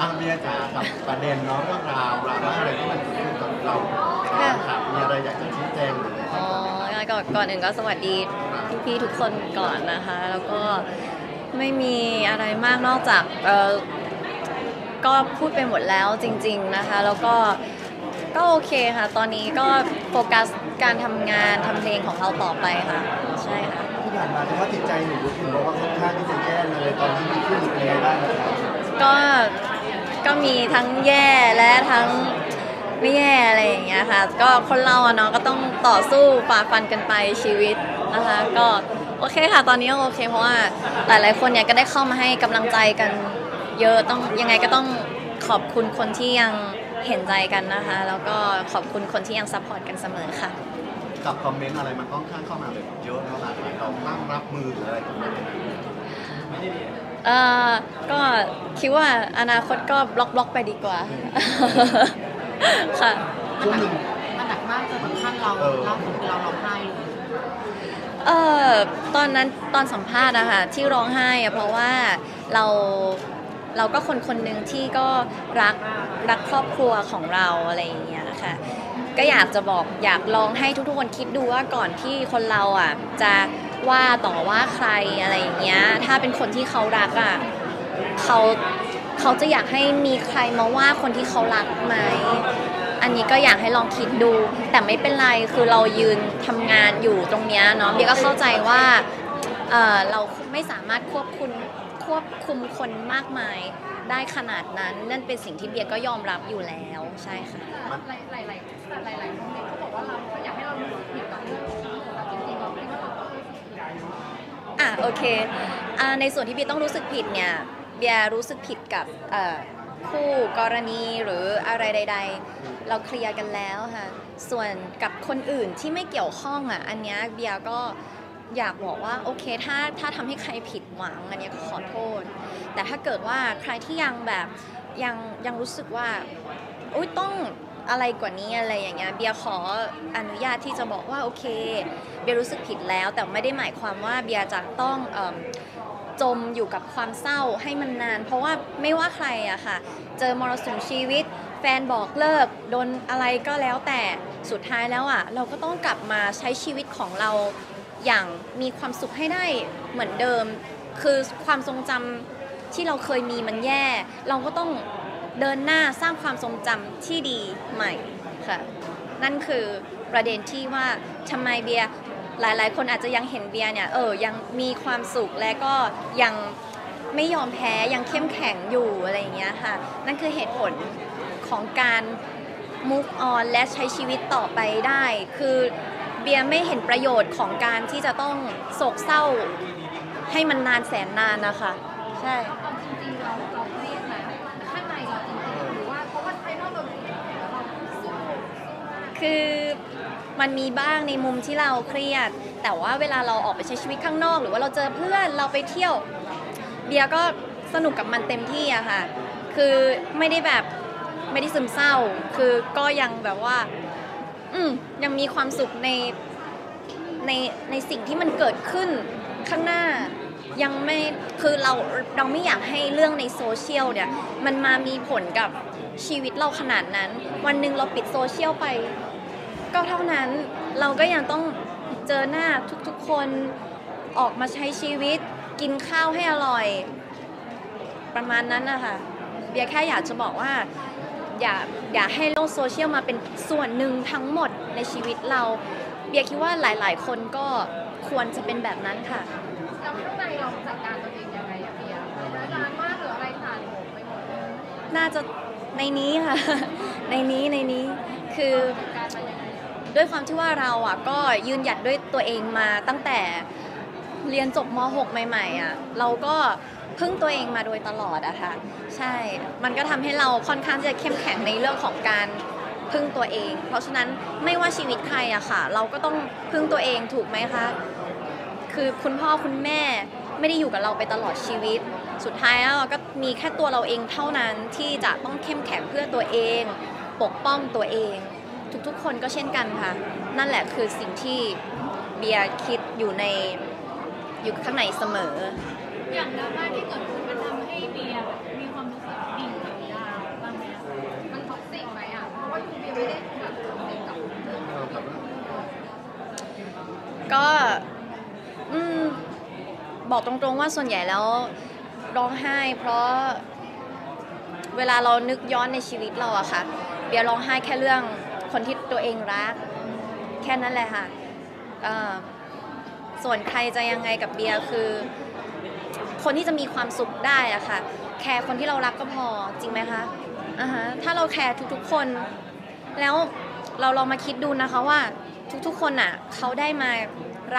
ทางเมียจ๋ากับประเด็นน้องว่าราวดราม่าอะไรที่มันเกิดขึ้นกับเราค่ะมีอะไรอยากจะชี้แจงหรือก่อนอื่นก็สวัสดีพี่ทุกคนก่อนนะคะแล้วก็ไม่มีอะไรมากนอกจากก็พูดไปหมดแล้วจริงๆนะคะแล้วก็โอเคค่ะตอนนี้ก็โฟกัสการทำงานทำเพลงของเขาต่อไปค่ะใช่ค่ะที่ผ่านมาเพราะว่าจิตใจหนูถึงบอกว่าค่อนข้างที่จะแย่เลยตอนนี้มีขึ้นอะไรบ้างก็มีทั้งแย่และทั้งไม่แย่อะไรอย่างเงี้ยค่ะก็คนเราเนาะก็ต้องต่อสู้ฝ่าฟันกันไปชีวิตนะคะก็โอเคค่ะตอนนี้ก็โอเคเพราะว่าหลายๆคนเนี่ยก็ได้เข้ามาให้กำลังใจกันเยอะต้องยังไงก็ต้องขอบคุณคนที่ยังเห็นใจกันนะคะแล้วก็ขอบคุณคนที่ยังซัพพอร์ตกันเสมอค่ะกับคอมเมนต์อะไรมันต้องข้างเข้ามาเลยเยอะแล้วหลายคนเราตั้งรับมือหรืออะไรกันบ้างก็คิดว่าอนาคตก็บล็อกไปดีกว่าค่ะมันหนักมากจนถึงขั้นเราร้องไห้เลยตอนนั้นตอนสัมภาษณ์อะค่ะที่ร้องไห้อะเพราะว่าเราก็คนหนึ่งที่ก็รักครอบครัวของเราอะไรอย่างเงี้ยค่ะก็อยากจะบอกอยากลองให้ทุกคนคิดดูว่าก่อนที่คนเราอะจะว่าต่อว่าใครอะไรอย่างเงี้ยถ้าเป็นคนที่เขารักอะเขาจะอยากให้มีใครมาว่าคนที่เขารักไหมอันนี้ก็อยากให้ลองคิดดูแต่ไม่เป็นไรคือเรายืนทำงานอยู่ตรงนี้เนาะเบียก็เข้าใจว่าเราไม่สามารถควบคุมคนมากมายได้ขนาดนั้นนั่นเป็นสิ่งที่เบียก็ยอมรับอยู่แล้วใช่ค่ะหลายคนเขาบอกว่าเราอยากให้เรารู้ผิดกับเรื่องแต่จริงๆเราคิดว่าเราต้องรู้สึกผิดโอเคในส่วนที่เบียต้องรู้สึกผิดเนี่ยเบียรู้สึกผิดกับคู่กรณีหรืออะไรใดๆเราเคลียร์กันแล้วค่ะส่วนกับคนอื่นที่ไม่เกี่ยวข้องอันนี้เบียก็อยากบอกว่าโอเคถ้าทำให้ใครผิดหวังอันนี้ก็ขอโทษแต่ถ้าเกิดว่าใครที่ยังแบบยังรู้สึกว่าอุ๊ยต้องอะไรกว่านี้อะไรอย่างเงี้ยเบียขออนุญาตที่จะบอกว่าโอเคเบียรู้สึกผิดแล้วแต่ไม่ได้หมายความว่าเบียจะต้องจมอยู่กับความเศร้าให้มันนานเพราะว่าไม่ว่าใครอะค่ะเจอมรสุมชีวิตแฟนบอกเลิกโดนอะไรก็แล้วแต่สุดท้ายแล้วอะเราก็ต้องกลับมาใช้ชีวิตของเราอย่างมีความสุขให้ได้เหมือนเดิมคือความทรงจำที่เราเคยมีมันแย่เราก็ต้องเดินหน้าสร้างความทรงจำที่ดีใหม่ค่ะนั่นคือประเด็นที่ว่าทำไมเบียร์หลายๆคนอาจจะยังเห็นเบียร์เนี่ยยังมีความสุขและก็ยังไม่ยอมแพ้ยังเข้มแข็งอยู่อะไรอย่างเงี้ยค่ะนั่นคือเหตุผลของการ move on และใช้ชีวิตต่อไปได้คือเบียร์ไม่เห็นประโยชน์ของการที่จะต้องโศกเศร้าให้มันนานแสนนานนะคะใช่จริงๆเราเครียดนะข้างในเราจริงๆหรือว่าเพราะว่าภายนอกเราคือมันมีบ้างในมุมที่เราเครียดแต่ว่าเวลาเราออกไปใช้ชีวิตข้างนอกหรือว่าเราเจอเพื่อนเราไปเที่ยวเบียร์ก็สนุกกับมันเต็มที่อะค่ะคือไม่ได้ซึมเศร้าคือก็ยังแบบว่ายังมีความสุขในสิ่งที่มันเกิดขึ้นข้างหน้ายังไม่คือเราไม่อยากให้เรื่องในโซเชียลเนี่ยมันมามีผลกับชีวิตเราขนาดนั้นวันหนึ่งเราปิดโซเชียลไปก็เท่านั้นเราก็ยังต้องเจอหน้าทุกๆคนออกมาใช้ชีวิตกินข้าวให้อร่อยประมาณนั้นนะคะเบียร์แค่อยากจะบอกว่าอย่าให้โลกโซเชียลมาเป็นส่วนหนึ่งทั้งหมดในชีวิตเราเบียร์คิดว่าหลายๆคนก็ควรจะเป็นแบบนั้นค่ะแล้วข้างในเราจัดการตัวเองยังไงอะเบียร์งานมากหรืออะไรผ่านผมไปหมดน่าจะในนี้ค่ะในนี้คือด้วยความที่ว่าเราอ่ะก็ยืนหยัดด้วยตัวเองมาตั้งแต่เรียนจบม.6 ใหม่ๆอ่ะเราก็พึ่งตัวเองมาโดยตลอดอะค่ะใช่มันก็ทำให้เราค่อนข้างจะเข้มแข็งในเรื่องของการพึ่งตัวเองเพราะฉะนั้นไม่ว่าชีวิตใครอะค่ะเราก็ต้องพึ่งตัวเองถูกไหมคะคือคุณพ่อคุณแม่ไม่ได้อยู่กับเราไปตลอดชีวิตสุดท้ายแล้วก็มีแค่ตัวเราเองเท่านั้นที่จะต้องเข้มแข็งเพื่อตัวเองปกป้องตัวเองทุกๆคนก็เช่นกันค่ะนั่นแหละคือสิ่งที่เบียร์คิดอยู่ข้างในเสมออย่างดราม่าที่เกิดขึ้นมันทำให้เบียร์มีความรู้สึกดิ่งได้ บอกตรงๆว่าส่วนใหญ่แล้วร้องไห้เพราะเวลาเรานึกย้อนในชีวิตเราอะค่ะเบียร์ร้องไห้แค่เรื่องคนที่ตัวเองรักแค่นั้นแหละค่ะส่วนใครจะยังไงกับเบียร์คือคนที่จะมีความสุขได้อะค่ะแคร์คนที่เรารักก็พอจริงไหมคะถ้าเราแคร์ทุกๆคนแล้วเราลองมาคิดดูนะคะว่าทุกๆคนอะเขาได้มา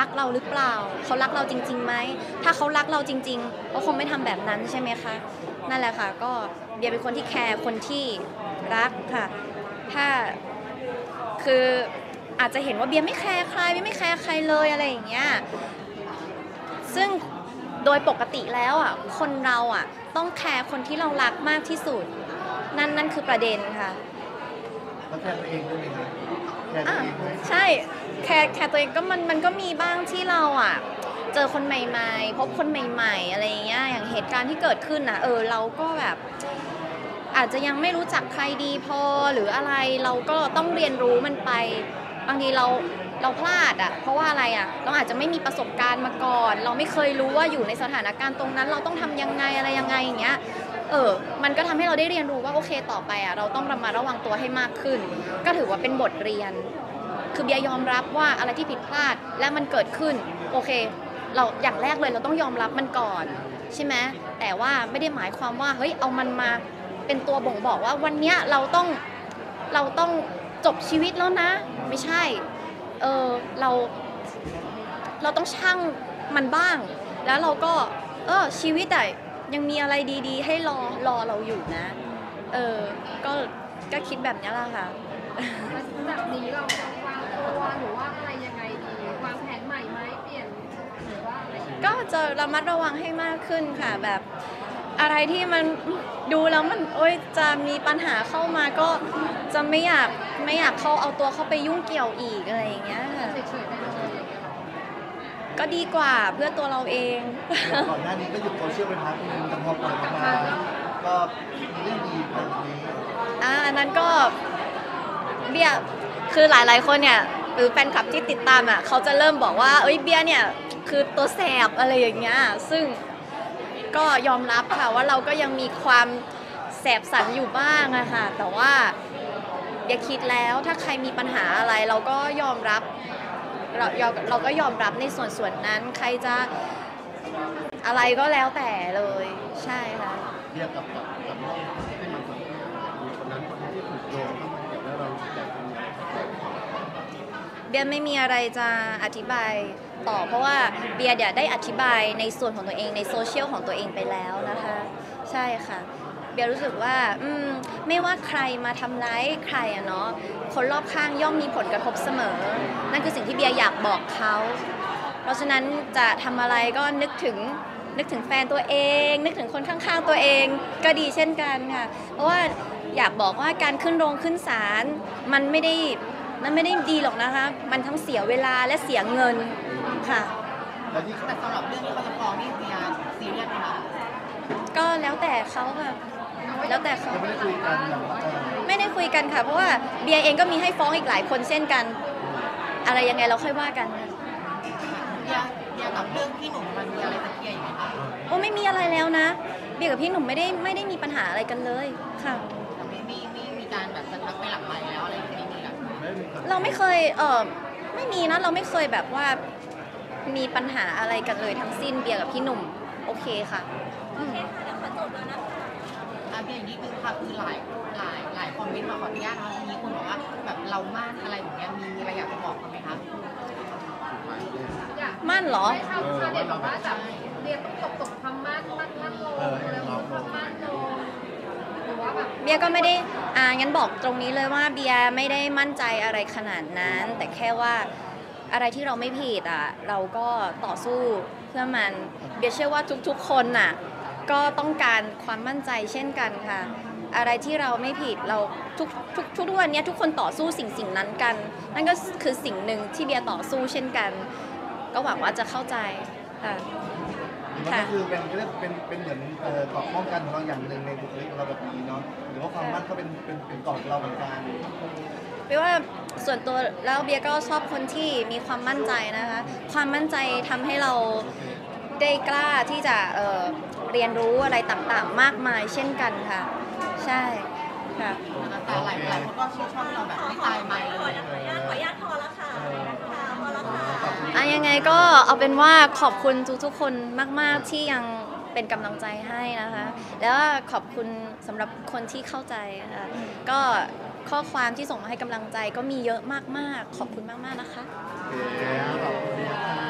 รักเราหรือเปล่าเขารักเราจริงๆไหมถ้าเขารักเราจริงๆเขาคงไม่ทำแบบนั้นใช่ไหมคะนั่นแหละค่ะก็เบียร์เป็นคนที่แคร์คนที่รักค่ะถ้าคืออาจจะเห็นว่าเบียร์ไม่แคร์ใครไม่แคร์ใครเลยอะไรอย่างเงี้ยซึ่งโดยปกติแล้วอ่ะคนเราอ่ะต้องแคร์คนที่เรารักมากที่สุดนั่นคือประเด็นค่ะแล้วแคร์ตัวเองด้วยไหมคะใช่แคร์ตัวเองก็มันก็มีบ้างที่เราอ่ะเจอคนใหม่ๆพบคนใหม่ๆอะไรอย่างเงี้ยอย่างเหตุการณ์ที่เกิดขึ้นนะเราก็แบบอาจจะยังไม่รู้จักใครดีพอหรืออะไรเราก็ต้องเรียนรู้มันไปบางทีเราพลาดอ่ะเพราะว่าอะไรอ่ะเราอาจจะไม่มีประสบการณ์มาก่อนเราไม่เคยรู้ว่าอยู่ในสถานการณ์ตรงนั้นเราต้องทำยังไงอะไรยังไงอย่างเงี้ยมันก็ทำให้เราได้เรียนรู้ว่าโอเคต่อไปอ่ะเราต้องระมัดระวังตัวให้มากขึ้นก็ถือว่าเป็นบทเรียนคือเบียร์ยอมรับว่าอะไรที่ผิดพลาดและมันเกิดขึ้นโอเคเราอย่างแรกเลยเราต้องยอมรับมันก่อนใช่ไหมแต่ว่าไม่ได้หมายความว่าเฮ้ยเอามันมาเป็นตัวบ่งบอกว่าวันเนี้ยเราต้องจบชีวิตแล้วนะไม่ใช่เราต้องชั่งมันบ้างแล้วเราก็ชีวิตอะยังมีอะไรดีๆให้รอเราอยู่นะก็คิดแบบนี้แหละค่ะจากนี้เราจะวางตัวหรือว่าอะไรยังไงดีวางแผนใหม่ไหมเปลี่ยนหรือว่าอะไรก็จะระมัดระวังให้มากขึ้นค่ะแบบอะไรที่มันดูแล้วมันจะมีปัญหาเข้ามาก็จะไม่อยากเขาเอาตัวเข้าไปยุ่งเกี่ยวอีกอะไรอย่างเงี้ยก็ดีกว่าเพื่อตัวเราเองก่อนหน้านี้ก็หยุดโซเชียลไปพักนึงแต่พอปล่อยออกมาก็เรื่องดีแบบนี้อันนั้นก็เบียร์คือหลายๆคนเนี่ยหรือแฟนคลับที่ติดตามอ่ะเขาจะเริ่มบอกว่าเบียร์เนี่ยคือตัวแสบอะไรอย่างเงี้ยซึ่งก็ยอมรับค่ะว่าเราก็ยังมีความแสบสันอยู่บ้างอะค่ะแต่ว่าอย่าคิดแล้วถ้าใครมีปัญหาอะไรเราก็ยอมรับเราก็ยอมรับในส่วนนั้นใครจะอะไรก็แล้วแต่เลยใช่ค่ะเรียกกับน้องที่เป็นคนนั้นคนที่ถูกโยงเกี่ยวกับเราเบียร์ไม่มีอะไรจะอธิบายต่อเพราะว่าเบียร์ได้อธิบายในส่วนของตัวเองในโซเชียลของตัวเองไปแล้วนะคะใช่ค่ะเบียร์รู้สึกว่าไม่ว่าใครมาทำร้ายใครอะเนาะคนรอบข้างย่อมมีผลกระทบเสมอนั่นคือสิ่งที่เบียร์อยากบอกเขาเพราะฉะนั้นจะทำอะไรก็นึกถึงแฟนตัวเองนึกถึงคนข้างๆตัวเองก็ดีเช่นกันค่ะเพราะว่าอยากบอกว่าการขึ้นโรงขึ้นศาลมันไม่ได้ดีหรอกนะคะมันทั้งเสียเวลาและเสียเงินค่ะแต่สำหรับเรื่องที่เขาจะฟ้องนี่เบียร์ซีเรียสไหมคะก็แล้วแต่เขาค่ะแล้วแต่เขาไม่ได้คุยกันค่ะเพราะว่าเบียร์เองก็มีให้ฟ้องอีกหลายคนเช่นกันอะไรยังไงเราค่อยว่ากันเบียร์กับเรื่องพี่หนุ่มมันมีอะไรจะเคลียร์อยู่ไหมคะไม่มีอะไรแล้วนะเบียร์กับพี่หนุ่มไม่ได้มีปัญหาอะไรกันเลยค่ะไม่มีการแบบจะทักไปหลังไมค์แล้วอะไรไม่มีหรอกเราไม่เคยไม่มีนะเราไม่เคยแบบว่ามีปัญหาอะไรกันเลยทั้งสิ้นเบียร์กับพี่หนุ่มโอเคค่ะโอเคค่ะเดี๋ยวขอจบแล้วนะเบียร์อย่างนี้ค่ะคือหลายคอมเมนต์มาขออนุญาตนะคะมีคนบอกว่าแบบเรามั่นอะไรอย่างเงี้ยมีอะไรอยากจะบอกกันไหมคะมั่นเหรอใช่ค่ะเด็กบอกว่าแบบเบียร์ต้องตกคำมั่นลงแล้วคำมั่นลงหรือว่าแบบเบียร์ก็ไม่ได้งั้นบอกตรงนี้เลยว่าเบียร์ไม่ได้มั่นใจอะไรขนาดนั้นแต่แค่ว่าอะไรที่เราไม่ผิดอ่ะเราก็ต่อสู้เพื่อมันเบียร์เชื่อว่าทุกๆคนน่ะก็ต้องการความมั่นใจเช่นกันค่ะอะไรที่เราไม่ผิดเราทุกวันนี้ทุกคนต่อสู้สิ่งนั้นกันนั่นก็คือสิ่งหนึ่งที่เบียร์ต่อสู้เช่นกันก็หวังว่าจะเข้าใจค่ะก็คือเป็นเหมือนกรอบป้องกันของเราอย่างหนึ่งในบุคลิกเราแบบนี้เนาะหรือว่าความมั่นก็เป็นกรอบเราเหมือนกันไม่ว่าส่วนตัวแล้วเบียร์ก็ชอบคนที่มีความมั่นใจนะคะความมั่นใจทำให้เรา ได้กล้าที่จะเรียนรู้อะไรต่างๆมากมายเช่นกันค่ะใช่ค่ะแต่หลายคนก็ชื่นชอบเราแบบไม่ตายใหม่เลยขออนุญาตพอแล้วค่ะพอแล้วค่ะยังไงก็เอาเป็นว่าขอบคุณทุกคนมากๆที่ยังเป็นกำลังใจให้นะคะแล้วขอบคุณสำหรับคนที่เข้าใจค่ะก็ข้อความที่ส่งมาให้กำลังใจก็มีเยอะมากๆขอบคุณมากๆนะคะ